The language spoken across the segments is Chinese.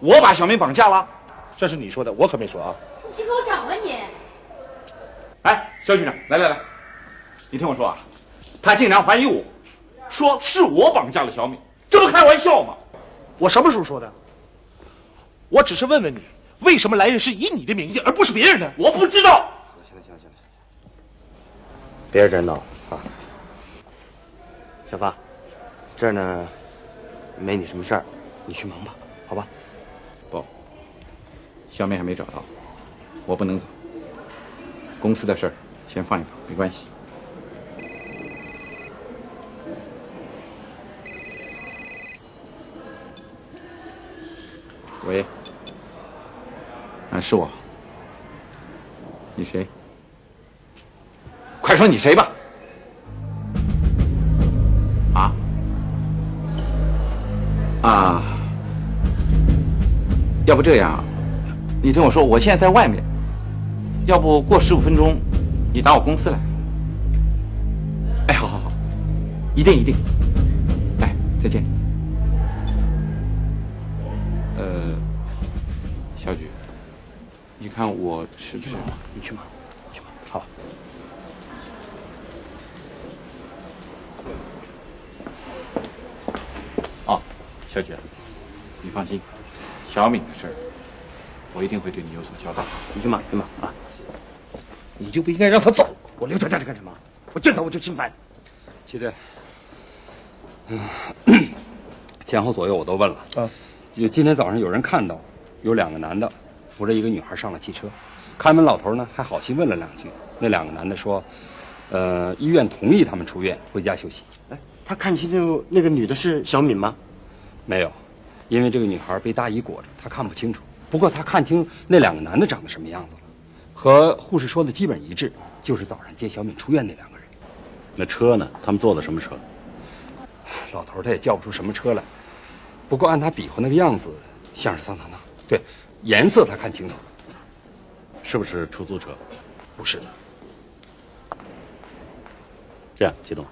我把小梅绑架了，这是你说的，我可没说啊。你去给我找吧你！哎，肖局长，来，你听我说啊，他竟然怀疑我，说是我绑架了小美，这不开玩笑吗？我什么时候说的？我只是问问你，为什么来人是以你的名义而不是别人的？我不知道。行了，别真闹啊！小发，这儿呢，没你什么事儿，你去忙吧，好吧？不，小美还没找到，我不能走。公司的事儿先放一放，没关系。喂，啊，是我。你谁？快说你谁吧。啊，要不这样，你听我说，我现在在外面，要不过15分钟，你打我公司来。哎，好，一定，哎，再见。小菊，你看我吃不吃？你去忙，好吧。小菊，你放心，小敏的事儿，我一定会对你有所交代。你去忙，啊！你就不应该让他走，我留他在这干什么？我见他我就心烦。齐队，前后左右我都问了。有今天早上有人看到，有2个男的扶着一个女孩上了汽车，开门老头呢还好心问了2句，那2个男的说，医院同意他们出院回家休息。哎，他看清楚那个女的是小敏吗？没有，因为这个女孩被大衣裹着，她看不清楚。不过她看清那2个男的长得什么样子了，和护士说的基本一致，就是早上接小敏出院那2个人。那车呢？他们坐的什么车？老头他也叫不出什么车来，不过按他比划那个样子，像是桑塔纳。对，颜色他看清楚了。是不是出租车？不是的。这样，祁东，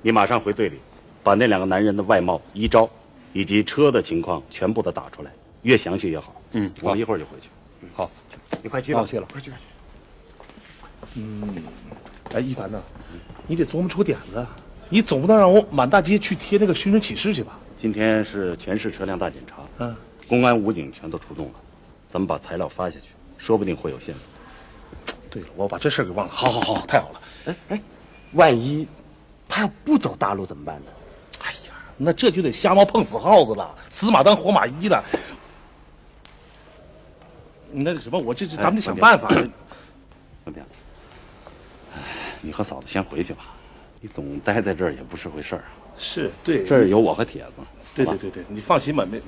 你马上回队里，把那2个男人的外貌、衣着。以及车的情况全部都打出来，越详细越好。我们一会儿就回去。好，你快去吧。去了，快去。哎，一凡呐，你得琢磨出点子，你总不能让我满大街去贴那个寻人启事去吧？今天是全市车辆大检查，公安武警全都出动了，咱们把材料发下去，说不定会有线索。对了，我把这事儿给忘了。好，太好了。哎，万一他要不走大路怎么办呢？那这就得瞎猫碰死耗子了，死马当活马医了。那什么，我咱们得想办法。怎么样？你和嫂子先回去吧，你总待在这儿也不是回事儿啊。是对，这儿有我和铁子。对，你放心吧，没。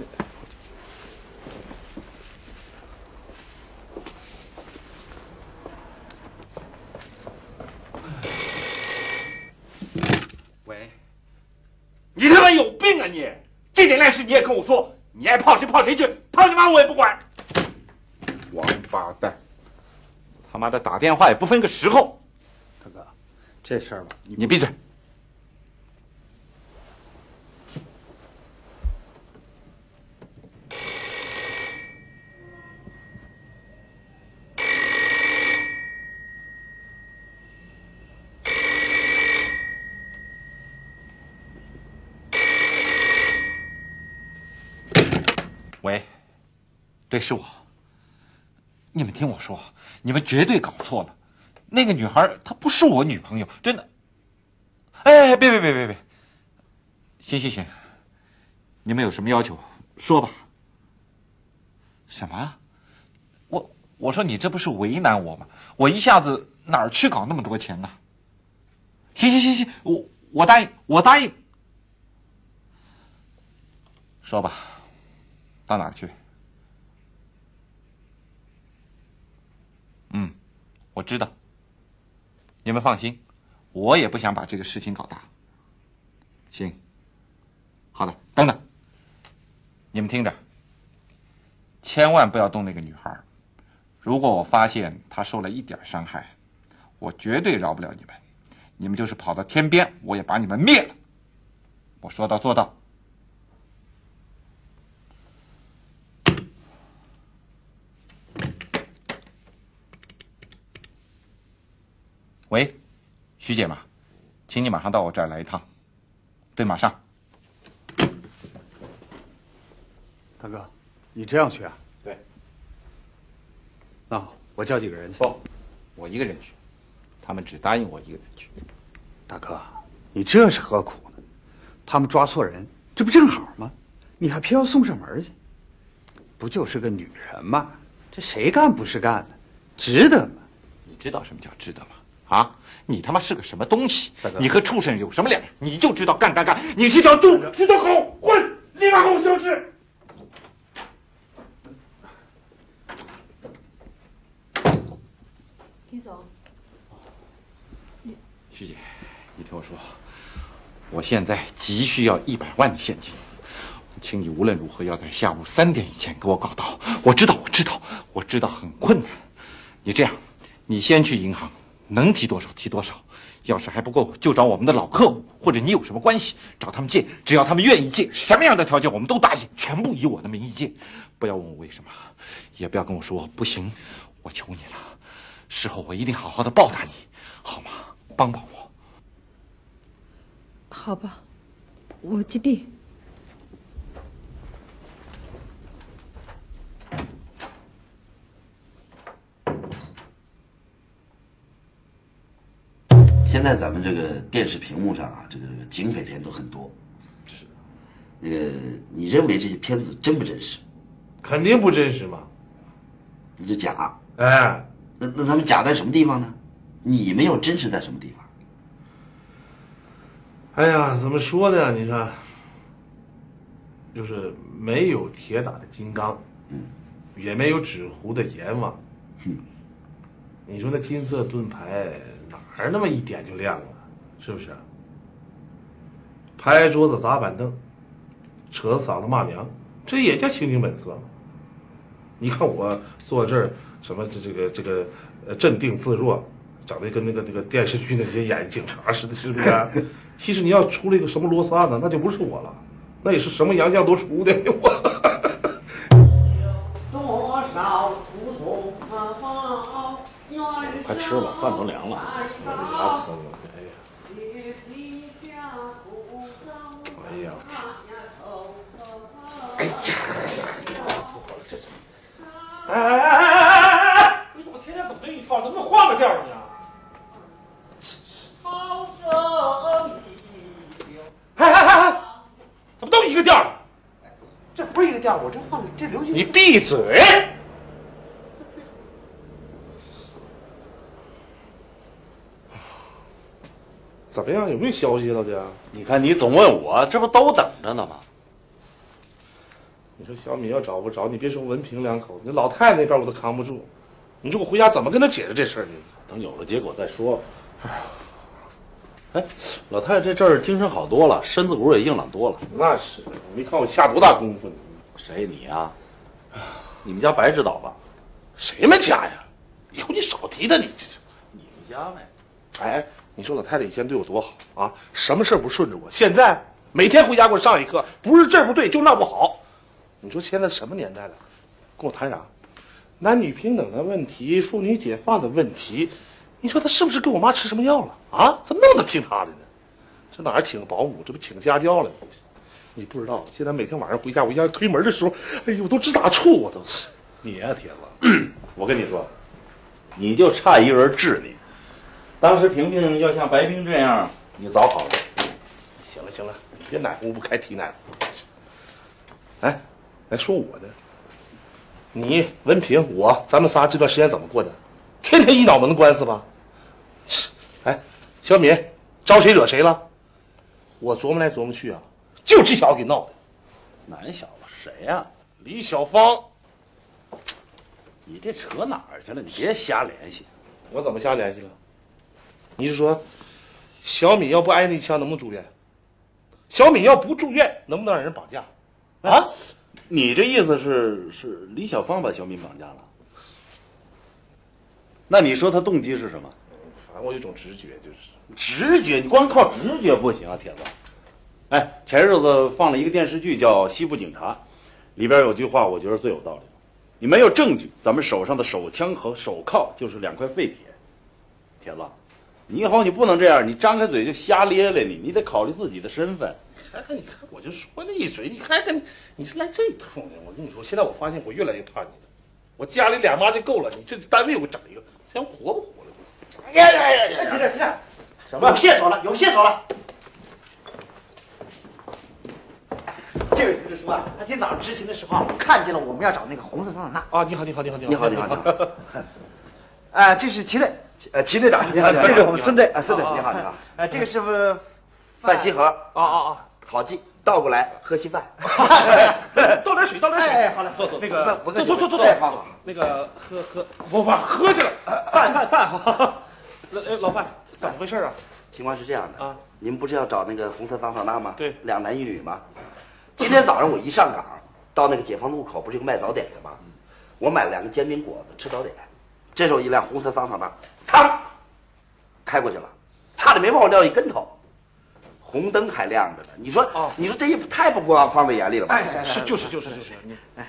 你他妈有病啊你！这点烂事你也跟我说，你爱泡谁泡谁去，泡你妈我也不管。王八蛋，他妈的打电话也不分个时候。大哥，这事儿吧，你闭嘴。喂，对，是我。你们听我说，你们绝对搞错了，那个女孩她不是我女朋友，真的。哎，别，行，你们有什么要求说吧。什么？我说你这不是为难我吗？我一下子哪儿去搞那么多钱呢？行，我答应。说吧。到哪儿去？我知道。你们放心，我也不想把这个事情搞大。行，好的，等等。你们听着，千万不要动那个女孩。如果我发现她受了一点伤害，我绝对饶不了你们。你们就是跑到天边，我也把你们灭了。我说到做到。喂，徐姐嘛，请你马上到我这儿来一趟。对，马上。大哥，你这样去啊？对。那好，我叫几个人去。不，我一个人去。他们只答应我一个人去。大哥，你这是何苦呢？他们抓错人，这不正好吗？你还偏要送上门去，不就是个女人吗？这谁干不是干呢？值得吗？你知道什么叫值得吗？ 啊！你他妈是个什么东西？你和畜生有什么两样？你就知道干干干！你是条猪，是条狗，混！立马给我消失！李总，徐姐，你听我说，我现在急需要100万的现金，请你无论如何要在下午3点以前给我搞到。我知道很困难。你这样，你先去银行。 能提多少提多少，要是还不够就找我们的老客户，或者你有什么关系找他们借，只要他们愿意借，什么样的条件我们都答应，全部以我的名义借。不要问我为什么，也不要跟我说不行，我求你了。事后我一定好好的报答你，好吗？帮我。好吧，我尽力。 现在咱们这个电视屏幕上啊，这个警匪片都很多。是，你认为这些片子真不真实？肯定不真实嘛，那就假。哎，那他们假在什么地方呢？你没有真实在什么地方？哎呀，怎么说呢？你看，就是没有铁打的金刚，嗯，也没有纸糊的阎王。哼，你说那金色盾牌。 哪儿那么一点就亮了，是不是？拍桌子砸板凳，扯嗓子骂娘，这也叫清明本色。你看我坐这儿，什么这个镇定自若，长得跟那个电视剧那些演警察似的，是不是？其实你要出了一个什么罗萨呢，那就不是我了，那也是什么洋相都出的我。 快吃吧，饭都凉了。我这牙疼了，哎呀！哎呀，我天！哎呀！哎！你怎么天天总这一套？能不能换个调你啊？哎！怎么都一个调了？这不是一个调，我这换这流行。你闭嘴！ 怎么样？有没有消息了？姐，你看你总问我，这不都等着呢吗？你说小米要找不着你，别说文平两口子，那老太太那边我都扛不住。你说我回家怎么跟他解释这事儿呢？等有了结果再说吧。哎，老太太这阵儿精神好多了，身子骨也硬朗多了。那是，你看我下多大功夫呢？谁你啊？你们家白指导吧？谁们家呀？以后你少提他，你这你们家呗。哎。 你说老太太以前对我多好啊，什么事不顺着我。现在每天回家给我上一课，不是这不对就那不好。你说现在什么年代了，跟我谈啥？男女平等的问题，妇女解放的问题，你说她是不是跟我妈吃什么药了啊？怎么那么听她的呢？这哪儿请保姆，这不请家教了？你不知道，现在每天晚上回家，我一下推门的时候，哎呦，我都直打怵，我都。你呀、啊，铁子，我跟你说，你就差一个人治你。 当时萍萍要像白冰这样，你早好了。行了行了，你别哪壶不开提哪壶。哎，来说我的，你文平我，咱们仨这段时间怎么过的？天天一脑门的官司吧。哎，小敏招谁惹谁了？我琢磨来琢磨去啊，就这小子给闹的。男小子谁呀、啊？李小芳。你这扯哪儿去了？你别瞎联系。我怎么瞎联系了？ 你是说，小敏要不挨那一枪能不能住院？小敏要不住院，能不能让人绑架？啊？你这意思是李小芳把小敏绑架了？那你说他动机是什么？反正我有种直觉，就是直觉。你光靠直觉不行啊，铁子。哎，前日子放了一个电视剧叫《西部警察》，里边有句话我觉得最有道理：你没有证据，咱们手上的手枪和手铐就是2块废铁。铁子。你以后你不能这样，你张开嘴就瞎咧咧你，你得考虑自己的身份。你看，我就说了一嘴，你是来这通的。我跟你说，现在我发现我越来越怕你了。我家里俩妈就够了，你这单位我整一个，这人活不活了？哎呀！起来！什么？有线索了，这位同志说啊，他今早上执勤的时候看见了我们要找那个红色桑塔纳啊！你好。啊，这是齐队，齐队长，你好，这是我们孙队啊，孙队，你好。这个是范西河啊，好记，倒过来喝稀饭。倒点水，哎，好嘞，坐，那个坐，那个喝，不喝去了，饭好。老范，怎么回事啊？情况是这样的啊，你们不是要找那个红色桑塔纳吗？对，两男一女吗？今天早上我一上岗，到那个解放路口不是有卖早点的吗？我买了两个煎饼果子吃早点，这时候一辆红色桑塔纳，噌，开过去了，差点没把我撂一跟头。红灯还亮着呢，你说这也太不光放在眼里了吧？哎，是就是，你哎，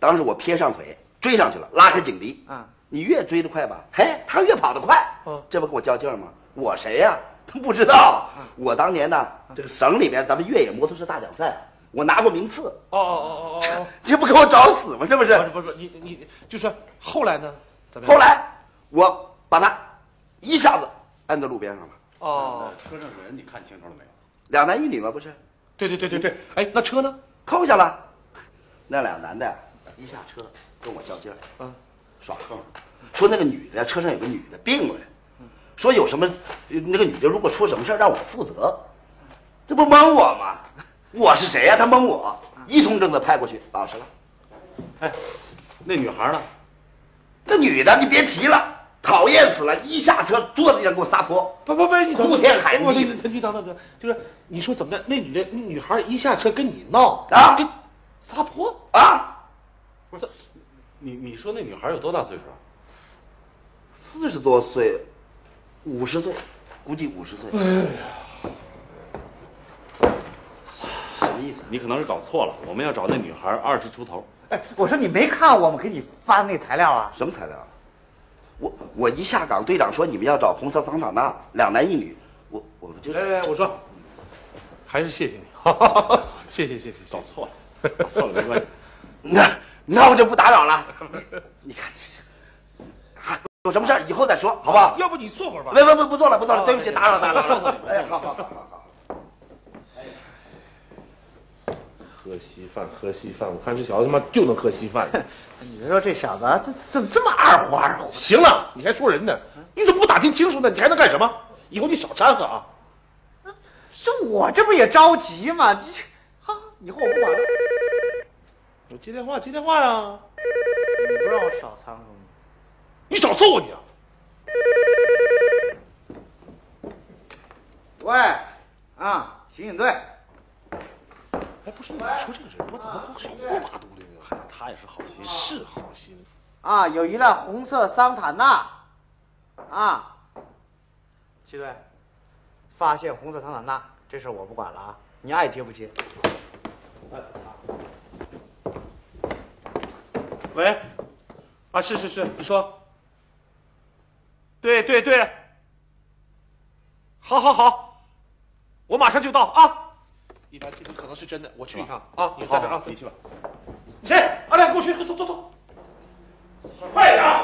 当时我撇上腿追上去了，拉开警笛啊，你越追得快吧，嘿，他越跑得快，这不跟我较劲儿吗？我谁呀？他不知道，我当年呢，这个省里面咱们越野摩托车大奖赛，我拿过名次。哦，这不给我找死吗？这不是？不是，你就是后来呢？怎么样？后来我把他一下子按在路边上了。哦，车上人你看清楚了没有？两男一女吗？不是？对。哎，那车呢？扣下了。那俩男的一下车跟我较劲儿，耍横，说那个女的车上有个女的病了。说有什么，那个女的如果出什么事让我负责，这不蒙我吗？我是谁呀？他蒙我，一通正的派过去，老实了。哎，那女孩呢？那女的你别提了，讨厌死了！一下车坐地上给我撒泼，不，哭天喊地。等，就是你说怎么的？那女的，女孩一下车跟你闹啊，跟撒泼啊！不是，你说那女孩有多大岁数？40多岁。50岁，估计50岁。哎呀，什么意思？你可能是搞错了，我们要找那女孩20出头。哎，我说你没看我们给你发那材料啊？什么材料？我一下岗，队长说你们要找红色桑塔纳，两男一女。我就来，我说，还是谢谢你，谢谢。搞错了，没关系。那我就不打扰了。你看这。有什么事儿以后再说，好不好？要不你坐会儿吧。不坐了，对不起，打扰。哎，好。喝稀饭，我看这小子他妈就能喝稀饭。你说这小子怎么这么二货？行了，你还说人呢？你怎么不打听清楚呢？你还能干什么？以后你少掺和啊。这我这不也着急吗？哈，以后我不管了。我接电话呀。你不让我少掺和。你找揍啊你啊！喂，啊，刑警队。哎，不是，你说这个人，我怎么胡麻嘟的呢？还是他也是好心，是好心。啊，有一辆红色桑塔纳，啊，七队，发现红色桑塔纳，这事我不管了啊，你爱接不接？喂，啊，是，你说。对，好，我马上就到啊！一般这可能是真的，我去一趟啊！你在这啊，你去吧。你谁？阿亮，跟我去，走，快点啊！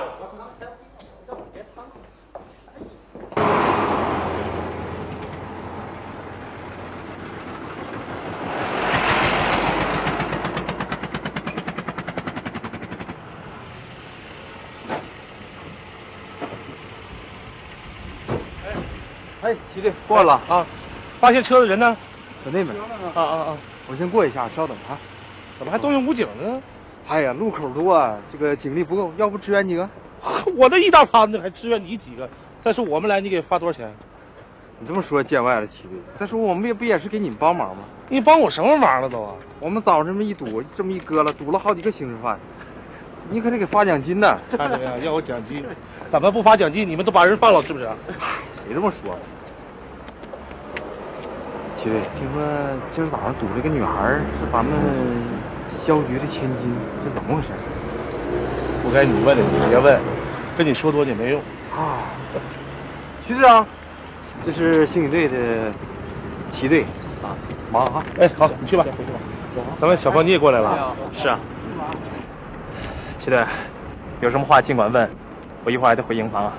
哎，齐队过了啊！发现车的人呢？在那边。啊！我先过一下，稍等啊。怎么还动用武警呢？哎呀，路口多啊，这个警力不够，要不支援几个？我这一大摊子还支援你几个？再说我们来，你给发多少钱？你这么说见外了，齐队。再说我们也是给你们帮忙吗？你帮我什么忙了都啊？我们早上这么一堵，这么一搁了，堵了好几个刑事犯。你可得给发奖金呢！看着呀，要我奖金，怎么不发奖金？你们都把人放了是不是？谁这么说？七队，听说今儿早上堵这个女孩是咱们消局的千金，这怎么回事？不该你问的你别问，跟你说多也没用啊。徐队长，这是刑警队的旗队啊，忙啊！哎，好，你去吧，回去吧。咱们小芳你也过来了？是啊。齐队，有什么话尽管问，我一会儿还得回营房啊。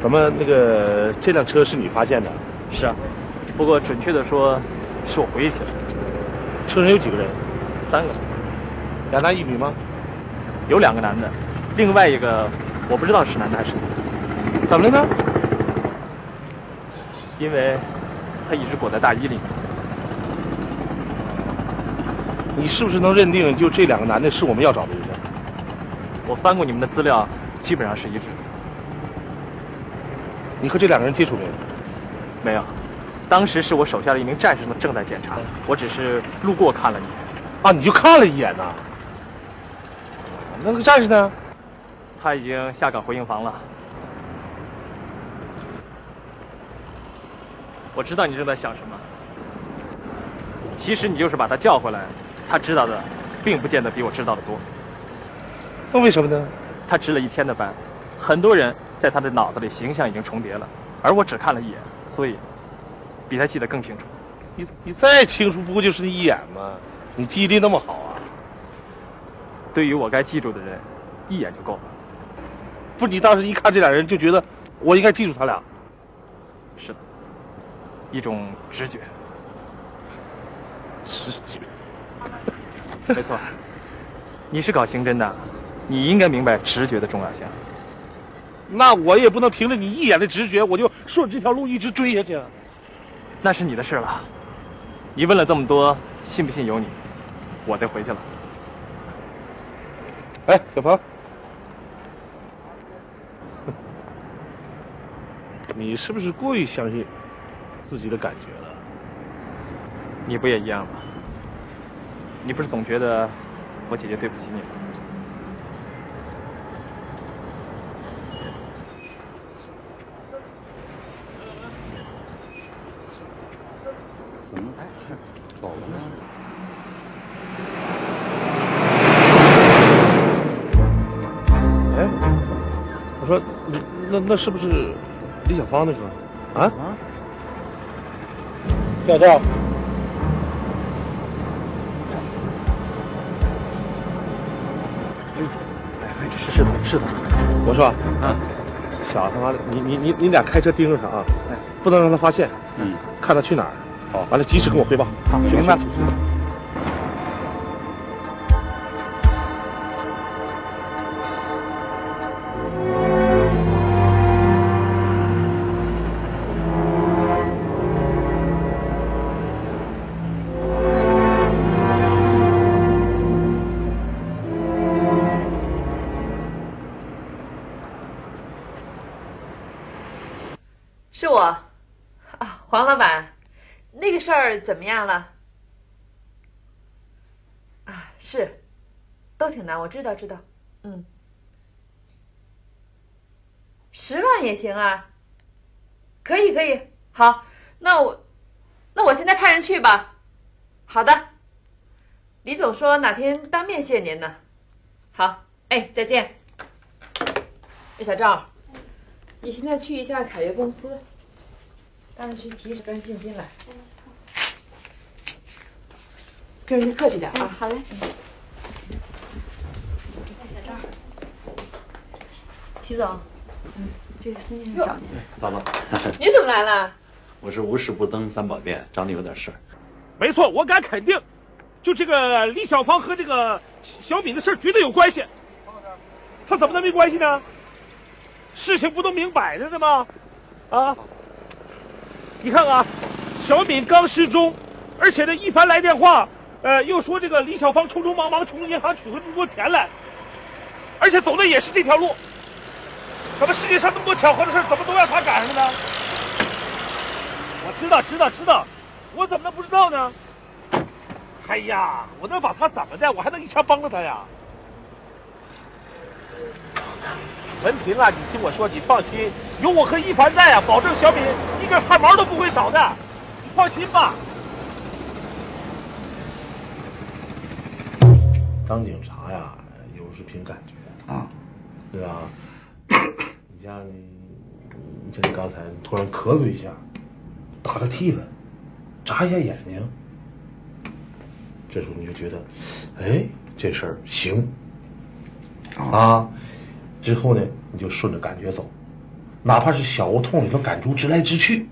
咱们那个这辆车是你发现的？是啊，不过准确的说，是我回忆起来的。 车上有几个人？3个，2男1女吗？有2个男的，另外一个我不知道是男的还是女的。怎么了呢？因为他一直裹在大衣里面。你是不是能认定就这2个男的是我们要找的人？我翻过你们的资料，基本上是一致的。你和这2个人接触没有？没有。 当时是我手下的一名战士正在检查，我只是路过看了一眼。啊，你就看了一眼呐？那个战士呢？他已经下岗回营房了。我知道你正在想什么。其实你就是把他叫回来，他知道的，并不见得比我知道的多。那为什么呢？他值了1天的班，很多人在他的脑子里形象已经重叠了，而我只看了一眼，所以。 比他记得更清楚，你再清楚不过就是一眼吗？你记忆力那么好啊？对于我该记住的人，一眼就够了。不是你当时一看这2人就觉得我应该记住他俩？是的，一种直觉。直觉，没错。你是搞刑侦的，你应该明白直觉的重要性。那我也不能凭着你一眼的直觉，我就顺着这条路一直追下去。 那是你的事了，你问了这么多，信不信由你，我得回去了。哎，小鹏，你是不是过于相信自己的感觉了？你不也一样吗？你不是总觉得我姐姐对不起你吗？那是不是李小芳那个啊？驾照。哎，是的。我说啊，小子他妈的，你俩开车盯着他啊，不能让他发现。嗯。看他去哪儿。好，完了及时跟我汇报。好，明白。 怎么样了？啊，是，都挺难，我知道，嗯，10万也行啊，可以，好，那我现在派人去吧。好的，李总说哪天当面谢您呢。好，哎，再见。哎，小赵，你现在去一下凯悦公司，到时去提十份现金来。 跟人家客气点啊！嗯、好嘞。小赵，徐总，嗯，这个孙先生找您。嫂子，你怎么来了？我是无事不登三宝殿，找你有点事儿。没错，我敢肯定，就这个李小芳和这个小敏的事儿绝对有关系。他怎么能没关系呢？事情不都明摆着的吗？啊！你看啊，小敏刚失踪，而且这一凡来电话。 又说这个李小芳匆匆忙忙从银行取回那么多钱来，而且走的也是这条路。怎么世界上那么多巧合的事，怎么都让他赶上呢？我知道，我怎么能不知道呢？哎呀，我能把他怎么的？我还能一枪帮了他呀？文婷啊，你听我说，你放心，有我和一凡在啊，保证小敏一根汗毛都不会少的，你放心吧。 当警察呀，有是凭感觉啊，对吧？你像你像你刚才突然咳嗽一下，打个嚏吧，眨一下眼睛，这时候你就觉得，哎，这事儿行啊。之后呢，你就顺着感觉走，哪怕是小胡同里头赶猪直来直去，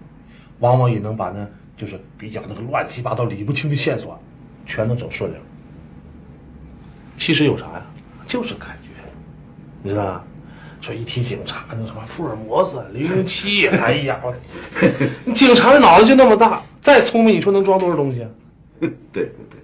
往往也能把呢，就是比较那个乱七八糟、理不清的线索，全能整顺溜。其实有啥呀？就是感觉，你知道吧？说一提警察，那什么福尔摩斯、007，哎呀，我你警察的脑子就那么大，再聪明，你说能装多少东西啊？对对对，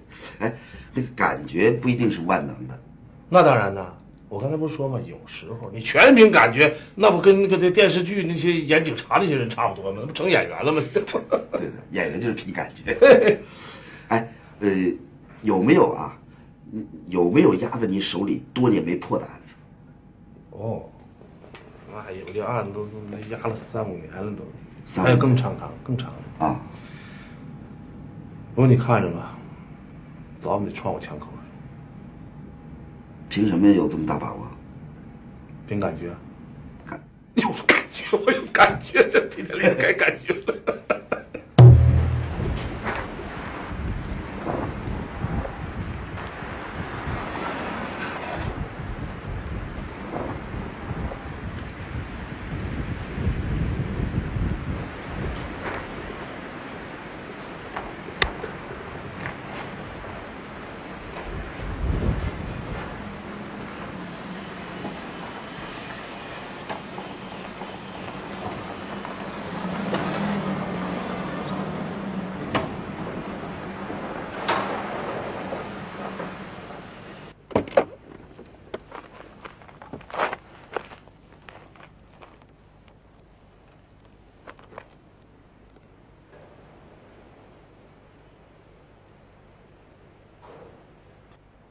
哎，那个感觉不一定是万能的。那当然呢。我刚才不是说嘛，有时候你全凭感觉，那不跟那个电视剧那些演警察那些人差不多吗？那不成演员了吗？对的，演员就是凭感觉。哎，有没有啊？有没有压在你手里多年没破的案子？哦，那有的案子都是压了3、5年了都，还有更长啊。不过你看着吧，早晚得穿我枪口。 凭什么有这么大把握？凭感觉，有感觉，我有感觉，这今天离开感觉了。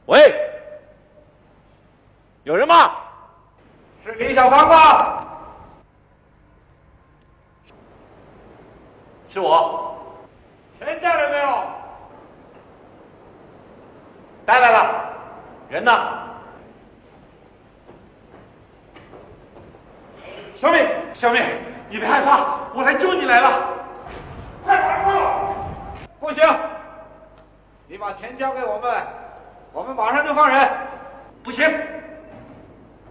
喂，有人吗？是李小芳吗？是我。钱带来没有？带来了。人呢？小敏，小敏，你别害怕，我来救你来了。快拿住！不行，你把钱交给我们。 我们马上就放人，不行！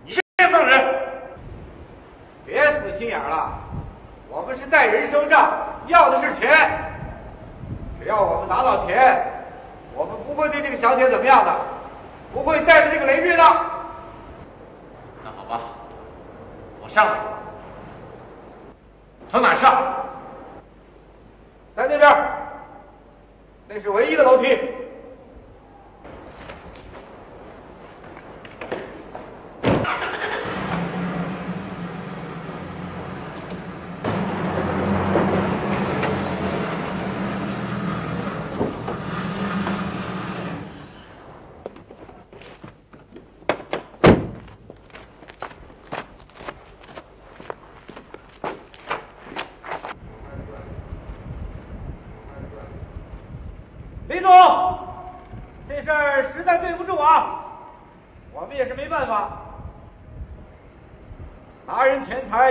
你现在放人，别死心眼了。我们是带人收账，要的是钱。只要我们拿到钱，我们不会对这个小姐怎么样的，不会带着这个雷军的。那好吧，我上来。从哪上？在那边，那是唯一的楼梯。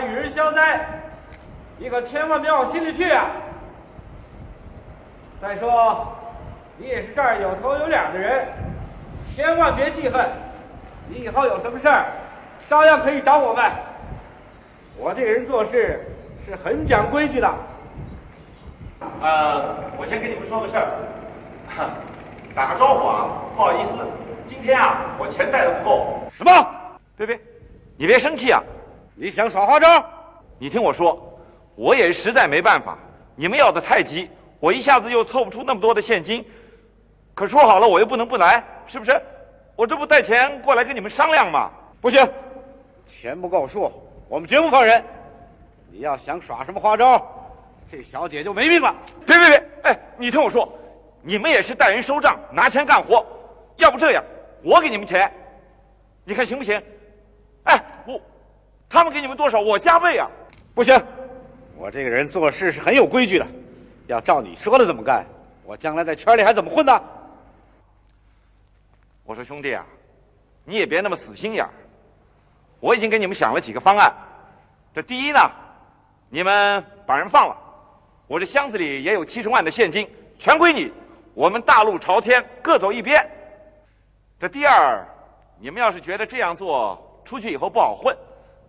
与人消灾，你可千万别往心里去啊！再说，你也是这儿有头有脸的人，千万别记恨。你以后有什么事儿，照样可以找我们。我这个人做事是很讲规矩的。我先跟你们说个事儿，打个招呼啊，不好意思，今天啊，我钱带的不够。什么？别，你别生气啊！ 你想耍花招？你听我说，我也实在没办法。你们要的太急，我一下子又凑不出那么多的现金。可说好了，我又不能不来，是不是？我这不带钱过来跟你们商量吗？不行，钱不够数，我们绝不放人。你要想耍什么花招，这小姐就没命了。别！哎，你听我说，你们也是带人收账，拿钱干活。要不这样，我给你们钱，你看行不行？哎，我。 他们给你们多少，我加倍啊！不行，我这个人做事是很有规矩的，要照你说的这么干，我将来在圈里还怎么混呢？我说兄弟啊，你也别那么死心眼儿。我已经给你们想了几个方案。这第一呢，你们把人放了，我这箱子里也有70万的现金，全归你，我们大路朝天，各走一边。这第二，你们要是觉得这样做出去以后不好混，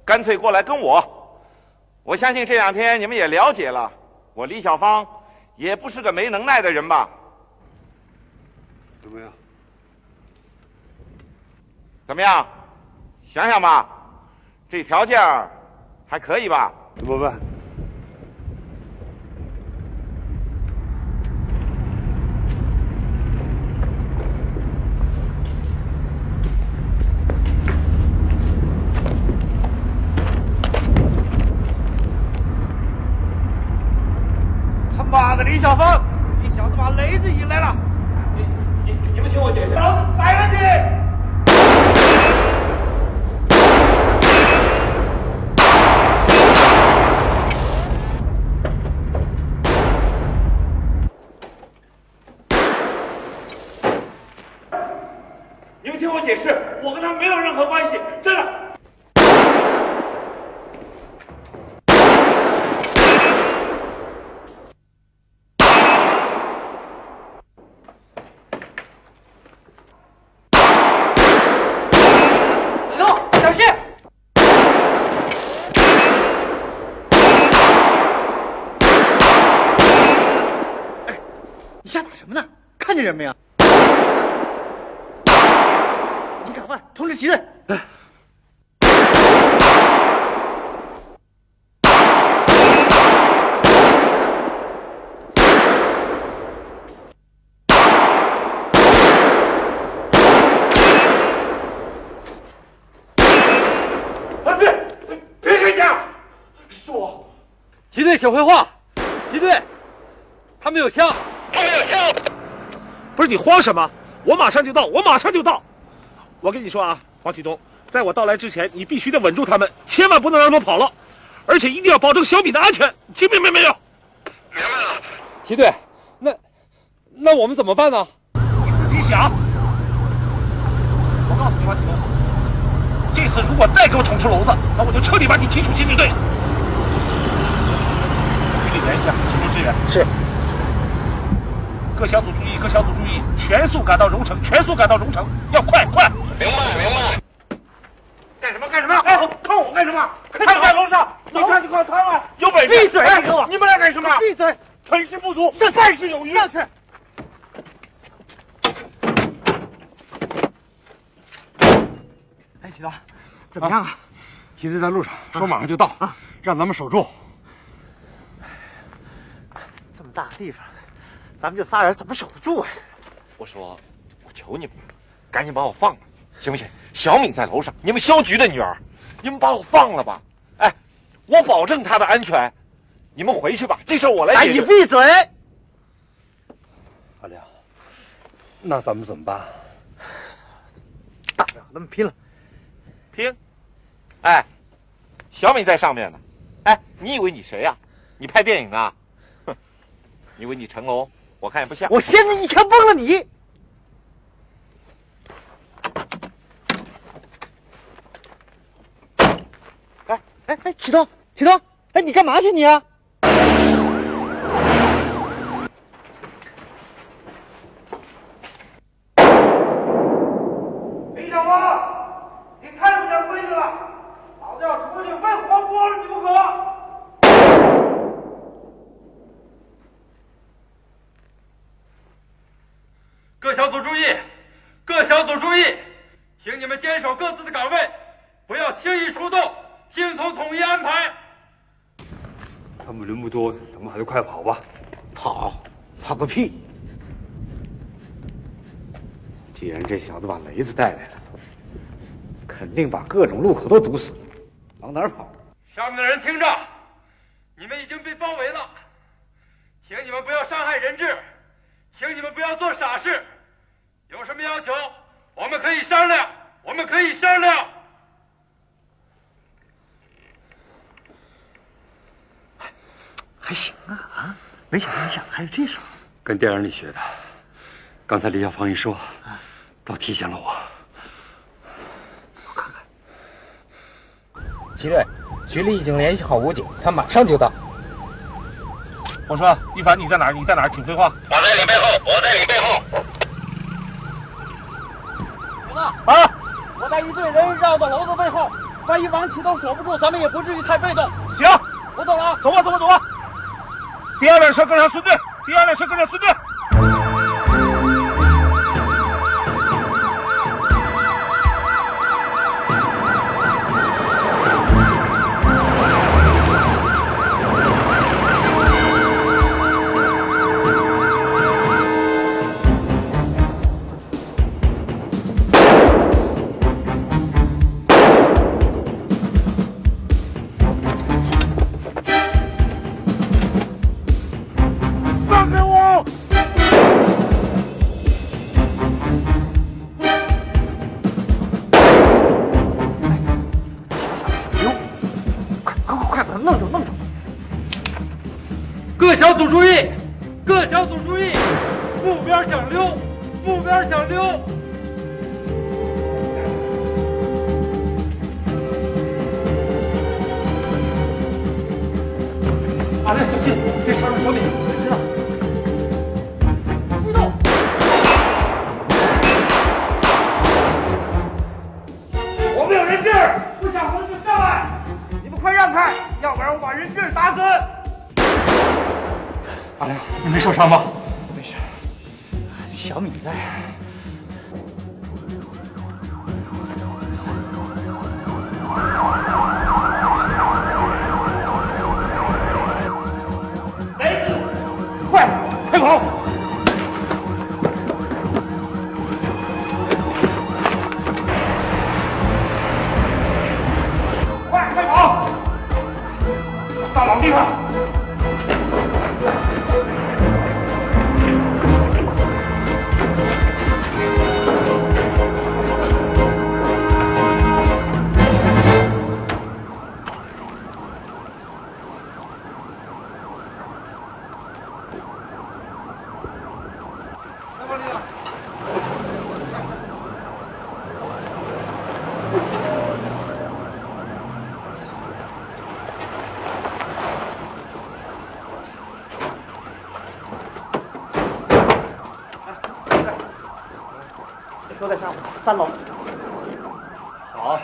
干脆过来跟我。我相信这两天你们也了解了，我李小芳也不是个没能耐的人吧？怎么样？ 怎么样？想想吧，这条件还可以吧？怎么办？他妈的，李小芳，你小子把雷子引来了！你们听我解释，老子宰了你！ 解释，我跟他没有任何关系，真的。启动，小心！哎，你瞎打什么呢？看见人没有？ 通知旗队，来！别开枪！是我。旗队，请回话。旗队，他们有枪！他们有枪！不是你慌什么？我马上就到！我马上就到！ 我跟你说啊，黄启东，在我到来之前，你必须得稳住他们，千万不能让他们跑了，而且一定要保证小米的安全，听明白没有？明白了。齐队，那我们怎么办呢？你自己想。我告诉你，黄启东，这次如果再给我捅出篓子，那我就彻底把你踢出新支队。给你联系一下紧急支援。是。各小组注意，各小组注意，全速赶到荣城，全速赶到荣城，要快快！ 明白，明白。干什么？干什么？哎，看我干什么？看你在楼上，你上去告他们，有本事闭嘴！你给我，你们俩干什么？闭嘴！成事不足，败事有余。上去！哎，启东，怎么样啊？齐队在路上，说马上就到啊，让咱们守住。这么大地方，咱们就仨人怎么守得住啊？我说，我求你们，赶紧把我放了。 行不行？小敏在楼上，你们肖局的女儿，你们把我放了吧！哎，我保证她的安全，你们回去吧，这事儿我来解决。哎，你闭嘴！阿亮，那咱们怎么办？大不了咱们拼了，拼！哎，小敏在上面呢。哎，你以为你谁呀？你拍电影呢？哼，你以为你成龙？我看也不像。我现在一拳崩了你！ 哎哎，启东，启东，哎，你干嘛去你啊？李小芳，你太不讲规矩了，老子要出去非活剥了你不可！各小组注意，各小组注意，请你们坚守各自的岗位，不要轻易出动。 听从统一安排。他们人不多，咱们还是快跑吧。跑，跑个屁！既然这小子把雷子带来了，肯定把各种路口都堵死了，往哪儿跑？上面的人听着，你们已经被包围了，请你们不要伤害人质，请你们不要做傻事。有什么要求，我们可以商量，我们可以商量。 还行啊啊！没想到你小子还有这手，跟电影里学的。刚才李小芳一说，倒提醒了我。奇瑞，局里已经联系好武警，他马上就到。我说，一凡，你在哪儿？你在哪儿？请对话。我在你背后，我在你背后。行了啊！我带一队人绕到楼子背后，万一王琦都守不住，咱们也不至于太被动。行，我走了啊！走吧，走吧，走吧。第二辆车跟上孙队，第二辆车跟上孙队。 三楼，好，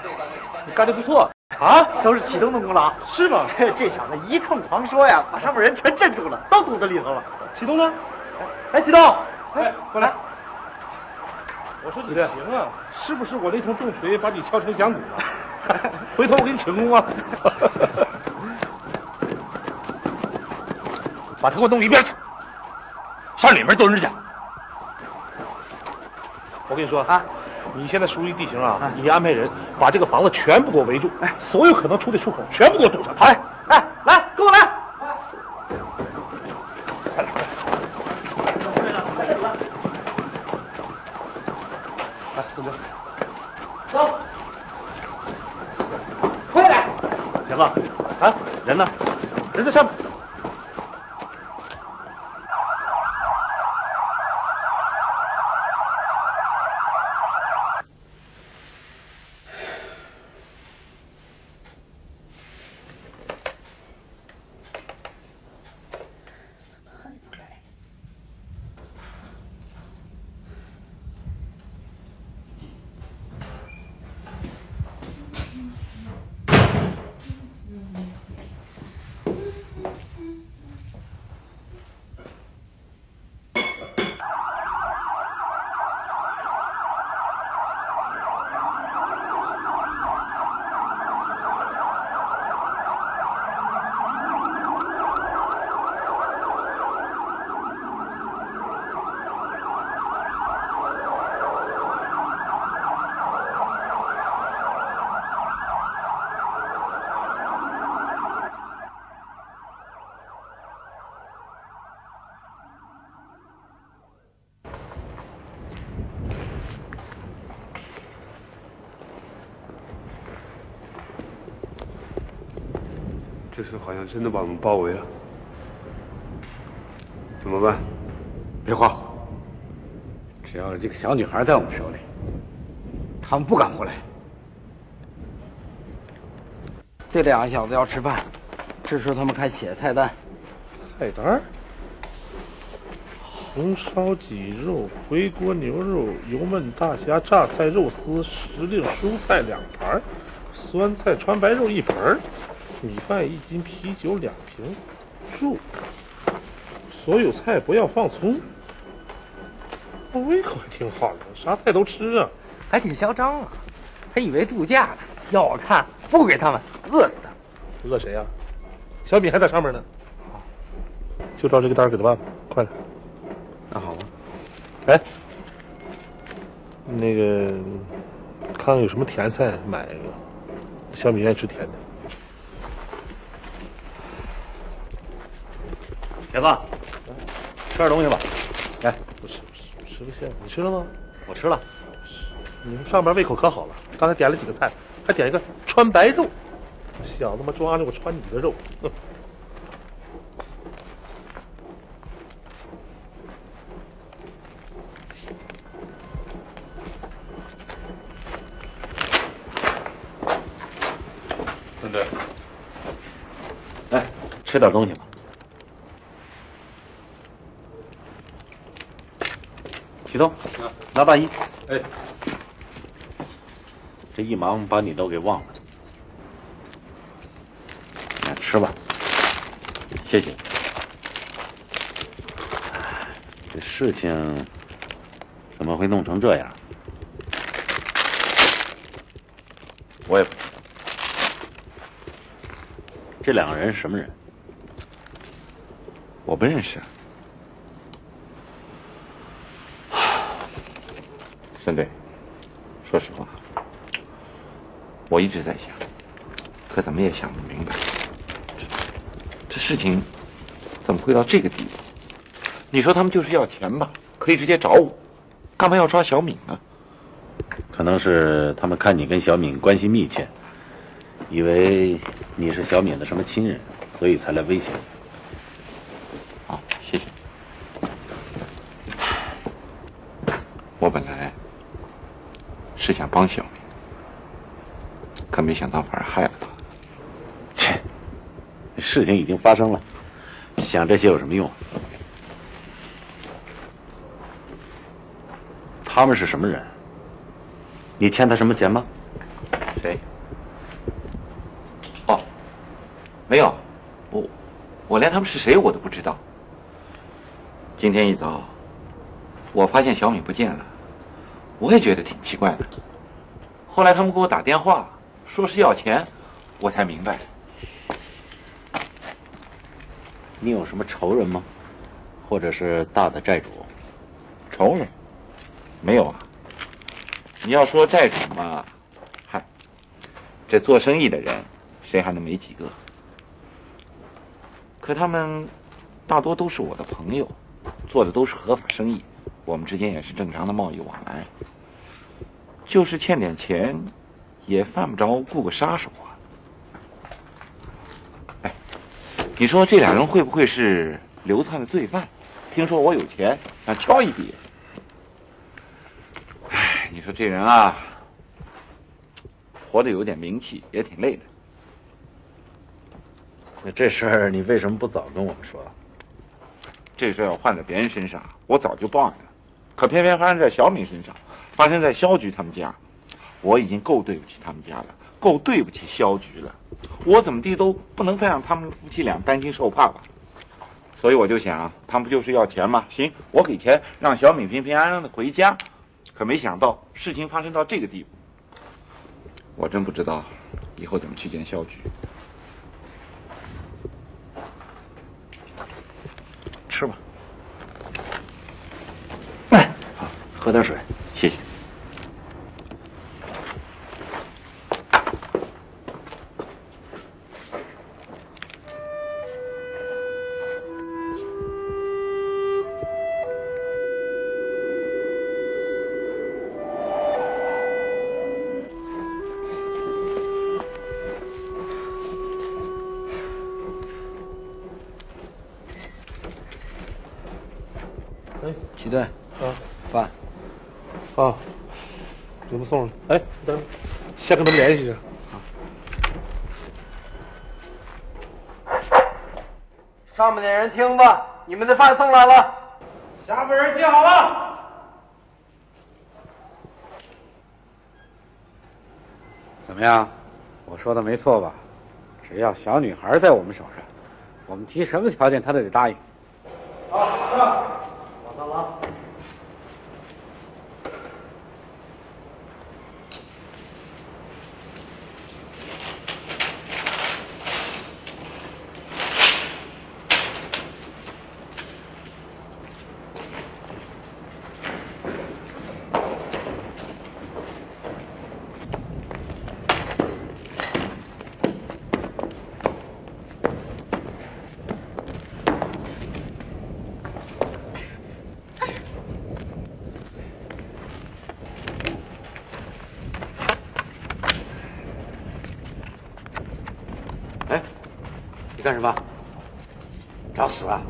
你干得不错啊！都是启动动工了啊，是吗？这小子一通狂说呀，把上面人全震住了，都堵在里头了。启动呢？哎，启动，哎，过来。我说你行啊，是不是我那通重锤把你敲成响骨了？回头我给你请功啊！把他给我弄一边去，上里面蹲着去。我跟你说啊。 你现在熟悉地形啊！你安排人把这个房子全部给我围住，哎，所有可能出的出口全部给我堵上。哎，哎，来，跟我来！来，孙哥，走，快点！行了，啊，人呢？人在上面。 这次好像真的把我们包围了，怎么办？别慌，只要这个小女孩在我们手里，他们不敢回来。这俩小子要吃饭，这时候他们开写菜单。菜单？红烧鸡肉、回锅牛肉、油焖大虾、榨菜肉丝、时令蔬菜2盘，酸菜川白肉1盆，米饭1斤，啤酒2瓶。住，所有菜不要放葱。我胃口还挺好的，啥菜都吃啊，还挺嚣张啊。还以为度假呢，要我看不给他们，饿死他。饿谁呀？小米还在上面呢。就照这个单给他办吧，快点。那好吧。哎，那个，看看有什么甜菜买一个。小米愿意吃甜的。铁子，吃点东西吧。来，不吃个馅，你吃了吗？我吃了。你们上班胃口可好了，刚才点了几个菜，还点一个川白肉。小子妈装着我穿你的肉。对对，来吃点东西吧。启东，拿大衣。哎，这一忙把你都给忘了。来吃吧，谢谢。这事情怎么会弄成这样？我也不知道。这两个人什么人？我不认识。沈队，说实话，我一直在想，可怎么也想不明白，这事情怎么会到这个地步？你说他们就是要钱吧，可以直接找我，干嘛要抓小敏呢？可能是他们看你跟小敏关系密切，以为你是小敏的什么亲人，所以才来威胁你。好，谢谢。我本来是想帮小明，可没想到反而害了他。切，事情已经发生了，想这些有什么用？他们是什么人？你欠他什么钱吗？谁？哦，没有，我连他们是谁我都不知道。今天一早，我发现小敏不见了。我也觉得挺奇怪的，后来他们给我打电话，说是要钱，我才明白。你有什么仇人吗？或者是大的债主？仇人？没有啊。你要说债主嘛，嗨，这做生意的人，谁还能没几个？可他们大多都是我的朋友，做的都是合法生意。我们之间也是正常的贸易往来，就是欠点钱，也犯不着雇个杀手啊。哎，你说这俩人会不会是流窜的罪犯？听说我有钱，想敲一笔。哎，你说这人啊，活得有点名气，也挺累的。那这事儿你为什么不早跟我们说？这事要换在别人身上，我早就报案了。可偏偏发生在小敏身上，发生在肖局他们家，我已经够对不起他们家了，够对不起肖局了。我怎么地都不能再让他们夫妻俩担惊受怕吧。所以我就想，他们不就是要钱吗？行，我给钱，让小敏平平安安的回家。可没想到事情发生到这个地步，我真不知道以后怎么去见肖局。吃吧，来，好，喝点水，谢谢。送了，哎，等下跟他们联系一下。上面的人听吧，你们的饭送来了，下面人接好了。 怎么样？我说的没错吧？只要小女孩在我们手上，我们提什么条件她都得答应。好，是吧？我到了啊。干什么？找死啊！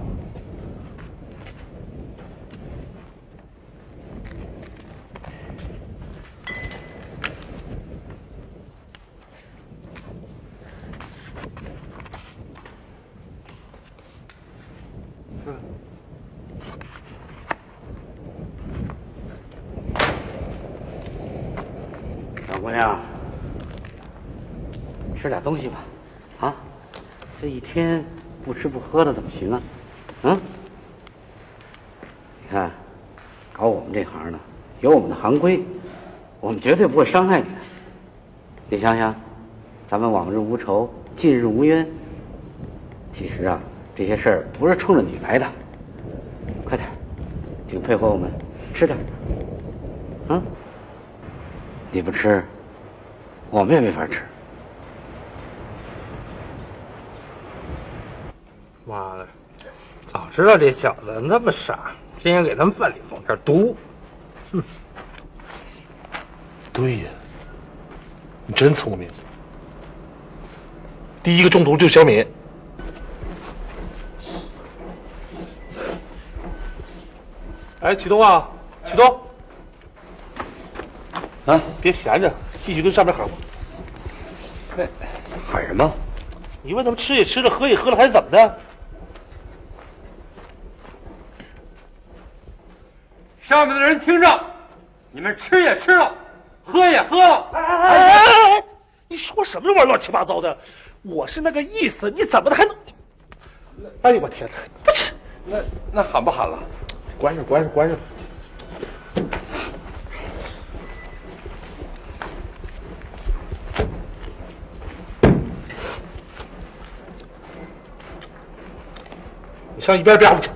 小姑娘，吃点东西吧。 这一天不吃不喝的怎么行啊？嗯，你看，搞我们这行的有我们的行规，我们绝对不会伤害你的。你想想，咱们往日无仇，近日无冤。其实啊，这些事儿不是冲着你来的。快点，请配合我们吃点。嗯，你不吃，我们也没法吃。 妈的！早知道这小子那么傻，真应给他们饭里放点毒。哼！对呀，你真聪明。第一个中毒就是小敏。哎，启东啊，启东！啊，别闲着，继续跟上面喊我。喊什么？你问他们吃也吃了，喝也喝了，还是怎么的？ 上面的人听着，你们吃也吃了，喝也喝了。哎，你说什么玩意儿乱七八糟的？我是那个意思，你怎么的还能？哎呦我天哪！不吃，那喊不喊了？关上，关上，关上。你上一边边去。